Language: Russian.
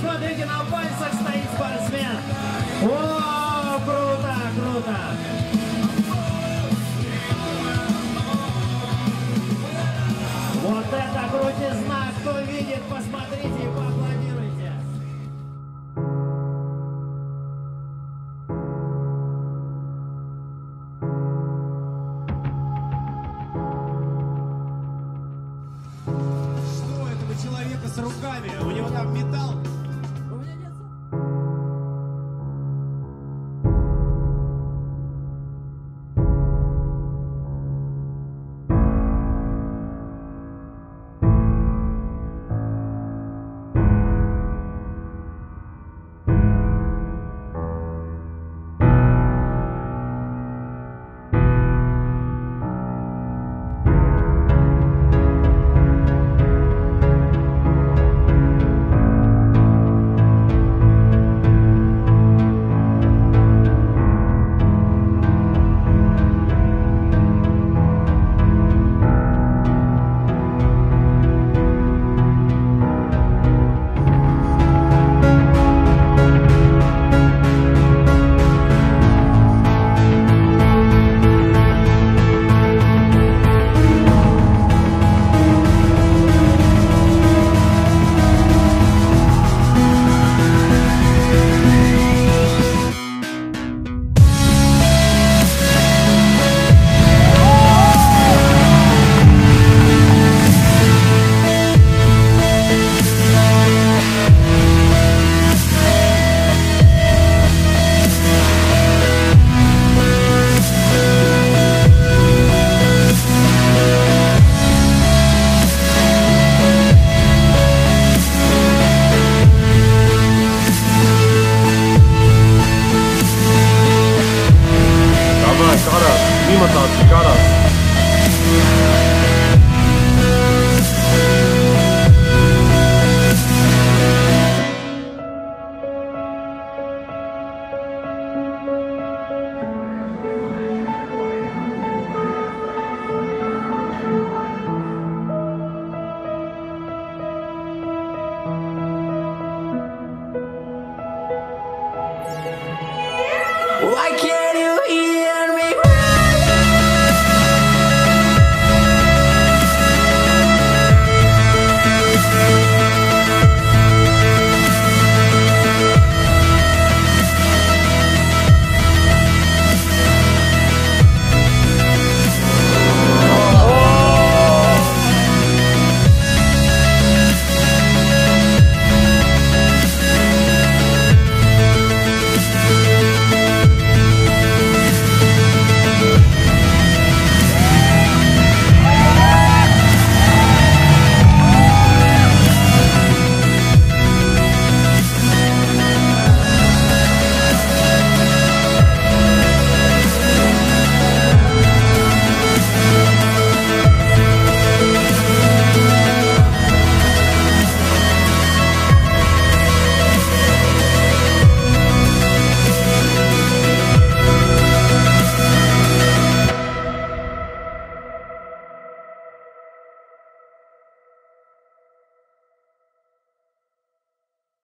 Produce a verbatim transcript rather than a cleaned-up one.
Смотрите, на пальцах стоит спортсмен. О, круто, круто. Вот это крутизна. Кто видит, посмотрите и поаплодируйте. Что этого человека с руками? У него там металл.